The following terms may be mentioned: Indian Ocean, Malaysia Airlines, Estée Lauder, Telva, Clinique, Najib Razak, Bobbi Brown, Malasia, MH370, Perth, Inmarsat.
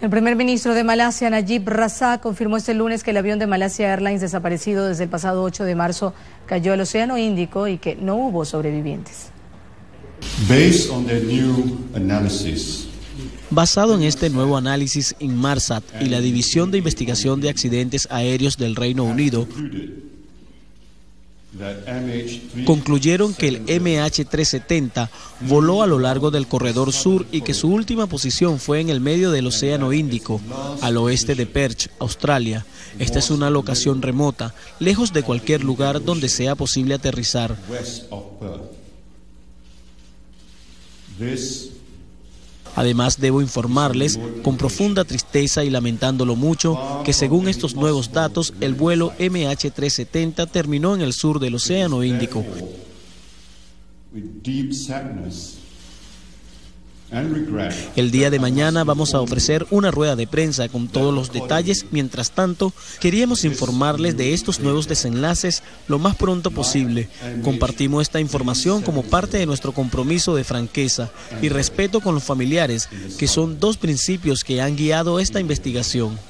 El primer ministro de Malasia, Najib Razak, confirmó este lunes que el avión de Malaysia Airlines desaparecido desde el pasado 8 de marzo cayó al Océano Índico y que no hubo sobrevivientes. Basado en este nuevo análisis, Inmarsat y la División de Investigación de Accidentes Aéreos del Reino Unido concluyeron que el MH370 voló a lo largo del corredor sur y que su última posición fue en el medio del Océano Índico, al oeste de Perth, Australia. Esta es una locación remota, lejos de cualquier lugar donde sea posible aterrizar. Además, debo informarles, con profunda tristeza y lamentándolo mucho, que según estos nuevos datos, el vuelo MH370 terminó en el sur del Océano Índico. El día de mañana vamos a ofrecer una rueda de prensa con todos los detalles. Mientras tanto, queríamos informarles de estos nuevos desenlaces lo más pronto posible. Compartimos esta información como parte de nuestro compromiso de franqueza y respeto con los familiares, que son dos principios que han guiado esta investigación.